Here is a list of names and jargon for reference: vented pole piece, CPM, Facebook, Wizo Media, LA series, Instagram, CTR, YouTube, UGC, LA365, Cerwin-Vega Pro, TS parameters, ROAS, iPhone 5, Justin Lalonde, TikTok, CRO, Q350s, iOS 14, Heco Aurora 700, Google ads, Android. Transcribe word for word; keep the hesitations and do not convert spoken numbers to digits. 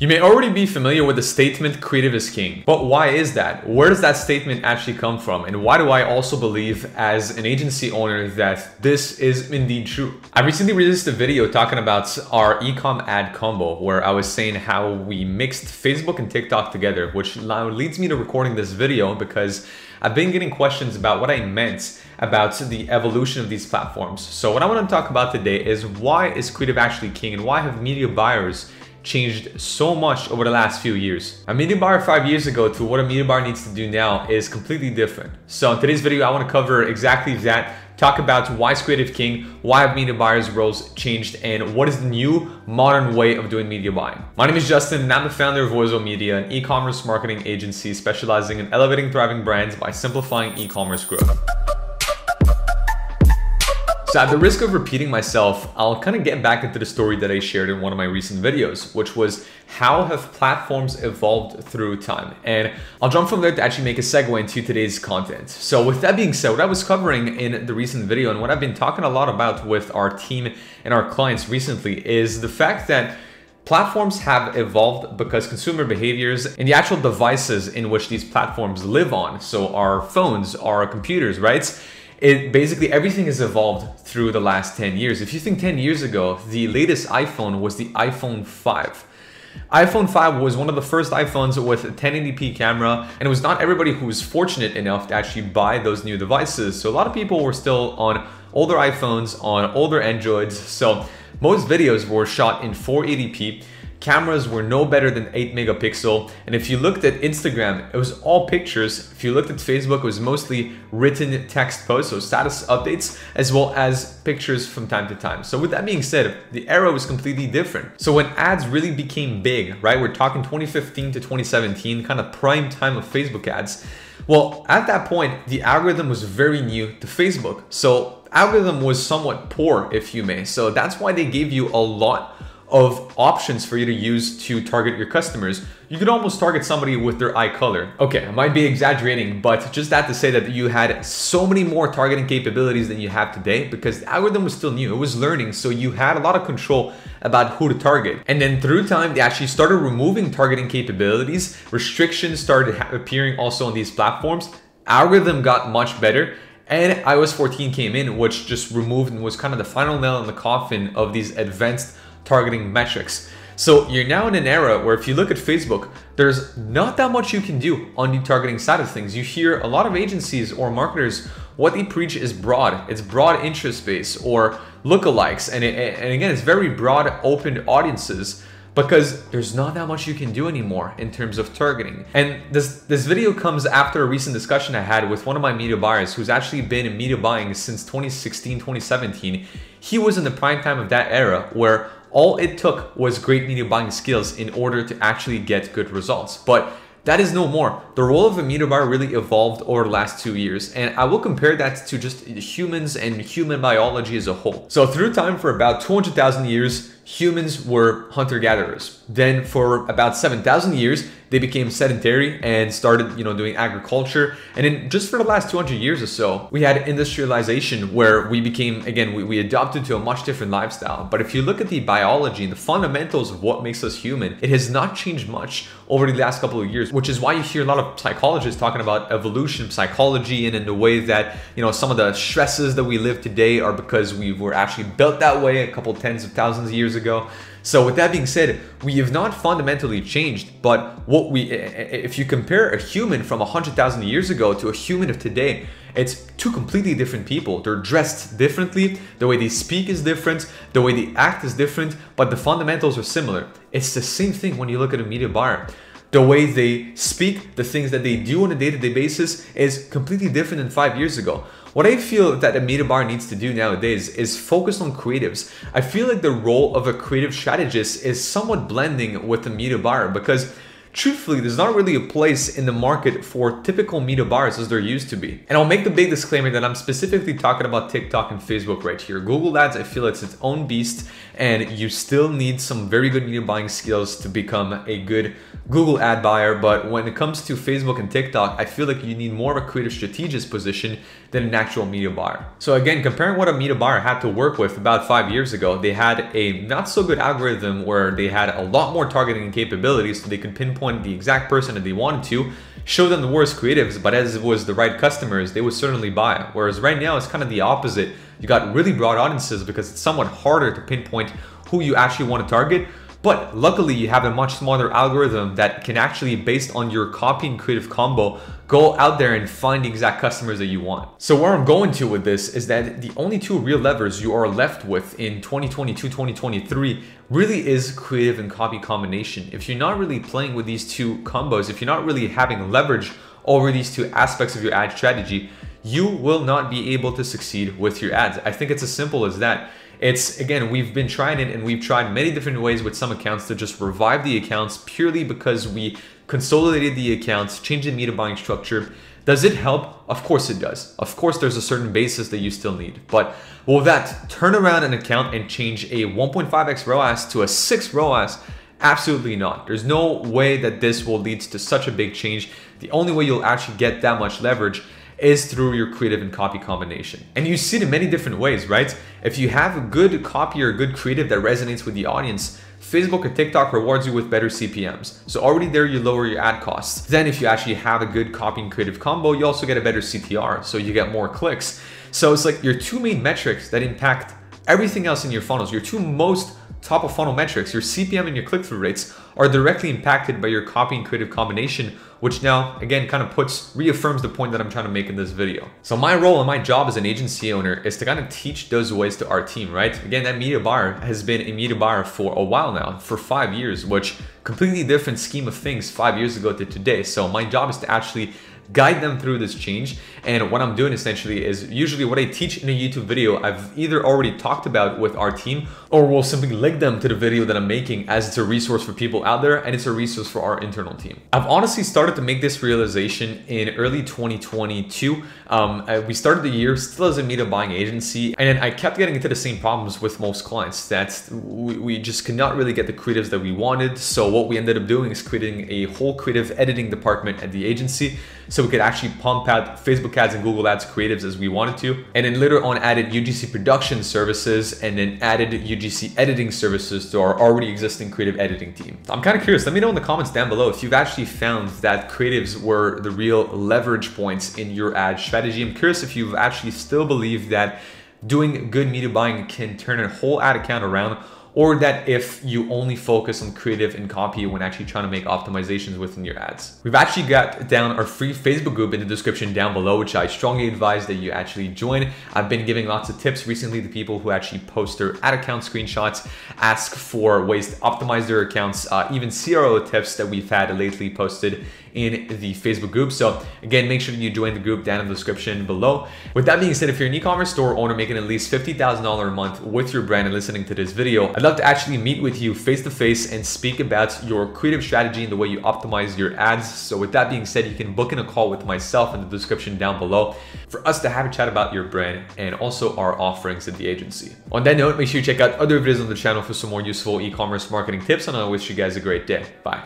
You may already be familiar with the statement creative is king, but why is that? Where does that statement actually come from? And why do I also believe as an agency owner that this is indeed true? I recently released a video talking about our e-com ad combo where I was saying how we mixed Facebook and TikTok together, which now leads me to recording this video because I've been getting questions about what I meant about the evolution of these platforms. So what I want to talk about today is why is creative actually king and why have media buyers changed so much over the last few years. A media buyer five years ago to what a media buyer needs to do now is completely different. So in today's video, I want to cover exactly that, talk about why is creative king, why have media buyers' roles changed, and what is the new modern way of doing media buying. My name is Justin, and I'm the founder of Wizo Media, an e-commerce marketing agency specializing in elevating thriving brands by simplifying e-commerce growth. So at the risk of repeating myself, I'll kind of get back into the story that I shared in one of my recent videos, which was how have platforms evolved through time? And I'll jump from there to actually make a segue into today's content. So with that being said, what I was covering in the recent video and what I've been talking a lot about with our team and our clients recently is the fact that platforms have evolved because consumer behaviors and the actual devices in which these platforms live on, so our phones, our computers, right? It basically everything has evolved through the last ten years. If you think ten years ago, the latest iPhone was the iPhone five. iPhone five was one of the first iPhones with a ten eighty p camera, and it was not everybody who was fortunate enough to actually buy those new devices. So a lot of people were still on older iPhones, on older Androids. So most videos were shot in four eighty p. Cameras were no better than eight megapixel. And if you looked at Instagram, it was all pictures. If you looked at Facebook, it was mostly written text posts, so status updates, as well as pictures from time to time. So with that being said, the era was completely different. So when ads really became big, right? We're talking twenty fifteen to twenty seventeen, kind of prime time of Facebook ads. Well, at that point, the algorithm was very new to Facebook. So algorithm was somewhat poor, if you may. So that's why they gave you a lot of options for you to use to target your customers. You could almost target somebody with their eye color. Okay, I might be exaggerating, but just that to say that you had so many more targeting capabilities than you have today because the algorithm was still new, it was learning, so you had a lot of control about who to target. And then through time, they actually started removing targeting capabilities. Restrictions started appearing also on these platforms. Algorithm got much better. And iOS fourteen came in, which just removed and was kind of the final nail in the coffin of these advanced targeting metrics. So you're now in an era where if you look at Facebook, there's not that much you can do on the targeting side of things. You hear a lot of agencies or marketers, what they preach is broad. It's broad interest base or lookalikes. And, it, and again, it's very broad open audiences because there's not that much you can do anymore in terms of targeting. And this, this video comes after a recent discussion I had with one of my media buyers who's actually been in media buying since twenty sixteen, twenty seventeen. He was in the prime time of that era where all it took was great media buying skills in order to actually get good results. But that is no more. The role of a media buyer really evolved over the last two years. And I will compare that to just humans and human biology as a whole. So through time for about two hundred thousand years, humans were hunter-gatherers. Then for about seven thousand years, they became sedentary and started, you know, doing agriculture. And then just for the last two hundred years or so, we had industrialization where we became, again, we, we adopted to a much different lifestyle. But if you look at the biology and the fundamentals of what makes us human, it has not changed much over the last couple of years, which is why you hear a lot of psychologists talking about evolution, psychology, and in the way that, you know, some of the stresses that we live today are because we were actually built that way a couple tens of thousands of years ago. So with that being said, we have not fundamentally changed, but what we, if you compare a human from one hundred thousand years ago to a human of today, it's two completely different people. They're dressed differently, the way they speak is different, the way they act is different, but the fundamentals are similar. It's the same thing when you look at a media buyer. The way they speak, the things that they do on a day-to-day basis is completely different than five years ago. What I feel that a media buyer needs to do nowadays is focus on creatives. I feel like the role of a creative strategist is somewhat blending with the media buyer because truthfully, there's not really a place in the market for typical media buyers as there used to be. And I'll make the big disclaimer that I'm specifically talking about TikTok and Facebook right here. Google ads, I feel it's its own beast, and you still need some very good media buying skills to become a good Google ad buyer. But when it comes to Facebook and TikTok, I feel like you need more of a creative strategist position than an actual media buyer. So again, comparing what a media buyer had to work with about five years ago, they had a not so good algorithm where they had a lot more targeting capabilities so they could pinpoint the exact person that they wanted to, show them the worst creatives, but as it was the right customers, they would certainly buy. Whereas right now, it's kind of the opposite. You got really broad audiences because it's somewhat harder to pinpoint who you actually want to target. But luckily, you have a much smarter algorithm that can actually, based on your copy and creative combo, go out there and find the exact customers that you want. So where I'm going to with this is that the only two real levers you are left with in twenty twenty-two, twenty twenty-three really is creative and copy combination. If you're not really playing with these two combos, if you're not really having leverage over these two aspects of your ad strategy, you will not be able to succeed with your ads. I think it's as simple as that. It's, again, we've been trying it and we've tried many different ways with some accounts to just revive the accounts purely because we consolidated the accounts, changed the media buying structure. Does it help? Of course it does. Of course, there's a certain basis that you still need. But will that turn around an account and change a one point five x ROAS to a six ROAS? Absolutely not. There's no way that this will lead to such a big change. The only way you'll actually get that much leverage is through your creative and copy combination. And you see it in many different ways, right? If you have a good copy or a good creative that resonates with the audience, Facebook or TikTok rewards you with better C P Ms. So already there, you lower your ad costs. Then if you actually have a good copy and creative combo, you also get a better C T R, so you get more clicks. So it's like your two main metrics that impact everything else in your funnels, your two most top of funnel metrics, your C P M and your click-through rates, are directly impacted by your copy and creative combination, which now, again, kind of puts, reaffirms the point that I'm trying to make in this video. So my role and my job as an agency owner is to kind of teach those ways to our team, right? Again, that media buyer has been a media buyer for a while now, for five years, which completely different scheme of things five years ago to today. So my job is to actually guide them through this change. And what I'm doing essentially is usually what I teach in a YouTube video, I've either already talked about with our team, or we'll simply link them to the video that I'm making as it's a resource for people out there and it's a resource for our internal team. I've honestly started to make this realization in early twenty twenty-two. Um, I, we started the year still as a media buying agency, and I kept getting into the same problems with most clients that we, we just could not really get the creatives that we wanted. So what we ended up doing is creating a whole creative editing department at the agency, so we could actually pump out Facebook ads and Google ads creatives as we wanted to. And then later on added U G C production services and then added U G C editing services to our already existing creative editing team. I'm kind of curious, let me know in the comments down below if you've actually found that creatives were the real leverage points in your ad strategy. I'm curious if you've actually still believed that doing good media buying can turn a whole ad account around, or that if you only focus on creative and copy when actually trying to make optimizations within your ads. We've actually got down our free Facebook group in the description down below, which I strongly advise that you actually join. I've been giving lots of tips recently to people who actually post their ad account screenshots, ask for ways to optimize their accounts, uh, even C R O tips that we've had lately posted in the Facebook group. So again, make sure you join the group down in the description below. With that being said, if you're an e-commerce store owner making at least fifty thousand dollars a month with your brand and listening to this video, I'd love to actually meet with you face to face and speak about your creative strategy and the way you optimize your ads. So with that being said, you can book in a call with myself in the description down below for us to have a chat about your brand and also our offerings at the agency. On that note, make sure you check out other videos on the channel for some more useful e-commerce marketing tips, and I wish you guys a great day. Bye.